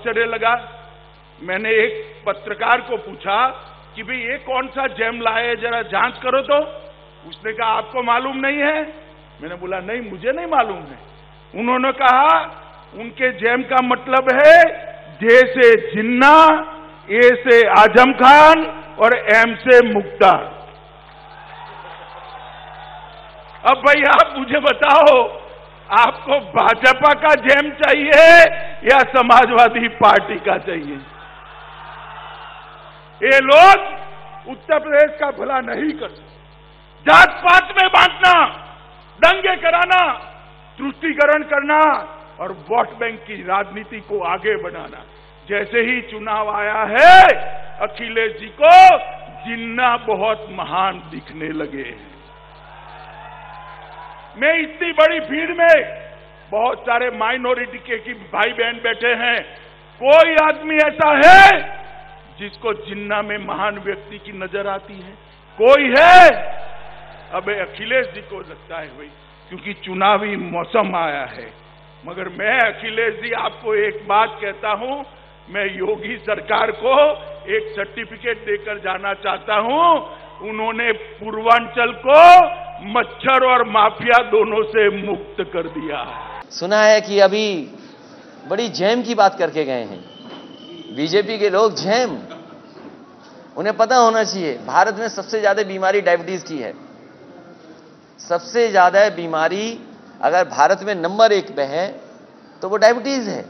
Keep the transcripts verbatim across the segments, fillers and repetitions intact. आश्चर्य लगा। मैंने एक पत्रकार को पूछा कि भाई ये कौन सा जैम लाए, जरा जांच करो। तो उसने कहा आपको मालूम नहीं है। मैंने बोला नहीं, मुझे नहीं मालूम है। उन्होंने कहा उनके जैम का मतलब है जे से जिन्ना, ए से आजम खान और एम से मुख्तार। अब भाई आप मुझे बताओ, आपको भाजपा का जैम चाहिए या समाजवादी पार्टी का चाहिए? ये लोग उत्तर प्रदेश का भला नहीं करते। जात पात में बांटना, दंगे कराना, तुष्टीकरण करना और वोट बैंक की राजनीति को आगे बढ़ाना। जैसे ही चुनाव आया है, अखिलेश जी को जिन्ना बहुत महान दिखने लगे हैं। मैं इतनी बड़ी भीड़ में, बहुत सारे माइनॉरिटी के की भाई बहन बैठे हैं, कोई आदमी ऐसा है जिसको जिन्ना में महान व्यक्ति की नजर आती है? कोई है? अब अखिलेश जी को लगता है भाई, क्योंकि चुनावी मौसम आया है। मगर मैं अखिलेश जी आपको एक बात कहता हूं, मैं योगी सरकार को एक सर्टिफिकेट देकर जाना चाहता हूं। उन्होंने पूर्वांचल को मच्छर और माफिया दोनों से मुक्त कर दिया। सुना है कि अभी बड़ी जैम की बात करके गए हैं बीजेपी के लोग। जैम, उन्हें पता होना चाहिए भारत में सबसे ज्यादा बीमारी डायबिटीज की है। सबसे ज्यादा बीमारी अगर भारत में नंबर एक पे है तो वो डायबिटीज है।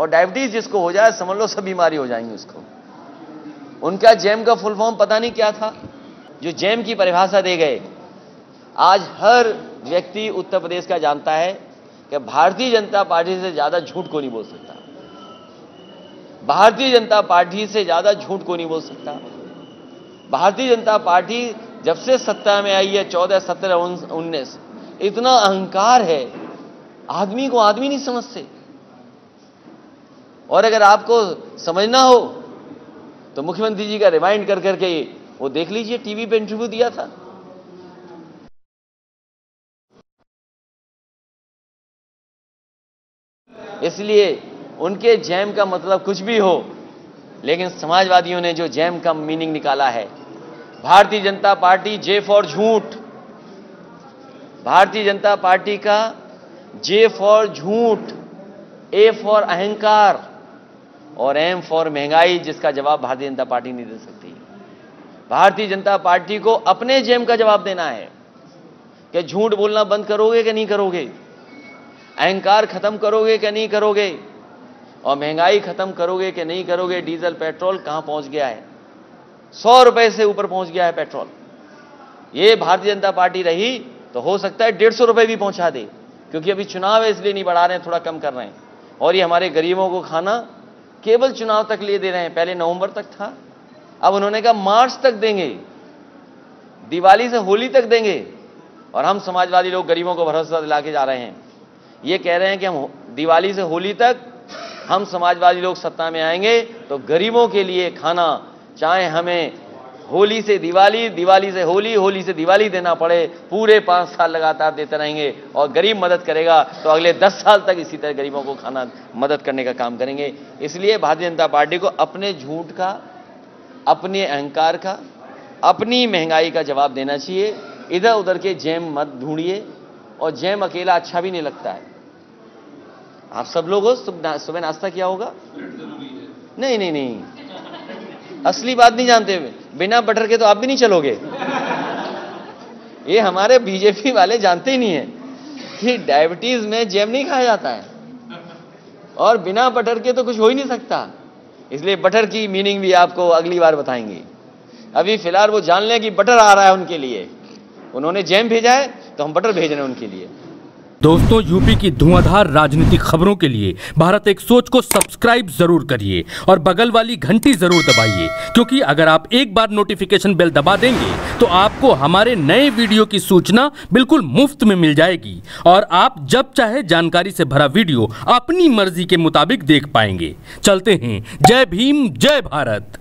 और डायबिटीज जिसको हो जाए समझ लो सब बीमारी हो जाएंगी उसको। उनका जैम का फुल फॉर्म पता नहीं क्या था, जो जैम की परिभाषा दे गए। आज हर व्यक्ति उत्तर प्रदेश का जानता है कि भारतीय जनता पार्टी से ज्यादा झूठ को नहीं बोल सकता, भारतीय जनता पार्टी से ज्यादा झूठ को नहीं बोल सकता। भारतीय जनता पार्टी जब से सत्ता में आई है, चौदह सत्रह उन्नीस, इतना अहंकार है, आदमी को आदमी नहीं समझते। और अगर आपको समझना हो तो मुख्यमंत्री जी का रिमाइंड कर करके वो देख लीजिए, टीवी पे इंटरव्यू दिया था। इसलिए उनके जैम का मतलब कुछ भी हो, लेकिन समाजवादियों ने जो जैम का मीनिंग निकाला है, Bharatiya Janata party J for झूठ, भारतीय जनता पार्टी का जे फॉर झूठ, ए फॉर अहंकार और एम फॉर महंगाई, जिसका जवाब भारतीय जनता पार्टी नहीं दे सकती। भारतीय जनता पार्टी को अपने जैम का जवाब देना है कि झूठ बोलना बंद करोगे कि नहीं करोगे, अहंकार खत्म करोगे कि नहीं करोगे और महंगाई खत्म करोगे कि नहीं करोगे। डीजल पेट्रोल कहां पहुंच गया है? सौ रुपए से ऊपर पहुंच गया है पेट्रोल। ये भारतीय जनता पार्टी रही तो हो सकता है डेढ़ सौ रुपए भी पहुंचा दे, क्योंकि अभी चुनाव है इसलिए नहीं बढ़ा रहे हैं, थोड़ा कम कर रहे हैं। और ये हमारे गरीबों को खाना केवल चुनाव तक लिए दे रहे हैं। पहले नवंबर तक था, अब उन्होंने कहा मार्च तक देंगे, दिवाली से होली तक देंगे। और हम समाजवादी लोग गरीबों को भरोसा दिला के जा रहे हैं, ये कह रहे हैं कि हम दिवाली से होली तक हम समाजवादी लोग सत्ता में आएंगे तो गरीबों के लिए खाना, चाहे हमें होली से दिवाली, दिवाली से होली, होली से दिवाली देना पड़े, पूरे पांच साल लगातार देते रहेंगे। और गरीब मदद करेगा तो अगले दस साल तक इसी तरह गरीबों को खाना मदद करने का काम करेंगे। इसलिए भारतीय जनता पार्टी को अपने झूठ का, अपने अहंकार का, अपनी महंगाई का जवाब देना चाहिए। इधर उधर के जैम मत ढूंढिए। और जैम अकेला अच्छा भी नहीं लगता है। आप सब लोगों सुबह नाश्ता किया होगा? नहीं नहीं नहीं, असली बात नहीं जानते, बिना बटर के तो आप भी नहीं चलोगे। ये हमारे बीजेपी वाले जानते ही नहीं है कि डायबिटीज में जैम नहीं खाया जाता है और बिना बटर के तो कुछ हो ही नहीं सकता। इसलिए बटर की मीनिंग भी आपको अगली बार बताएंगे। अभी फिलहाल वो जान लें कि बटर आ रहा है उनके लिए, उन्होंने जैम भेजा है तो हम बटर भेज रहे हैं उनके लिए। दोस्तों, यूपी की धुआंधार राजनीतिक खबरों के लिए भारत एक सोच को सब्सक्राइब जरूर करिए और बगल वाली घंटी जरूर दबाइए, क्योंकि अगर आप एक बार नोटिफिकेशन बेल दबा देंगे तो आपको हमारे नए वीडियो की सूचना बिल्कुल मुफ्त में मिल जाएगी और आप जब चाहे जानकारी से भरा वीडियो अपनी मर्जी के मुताबिक देख पाएंगे। चलते हैं। जय भीम, जय भारत।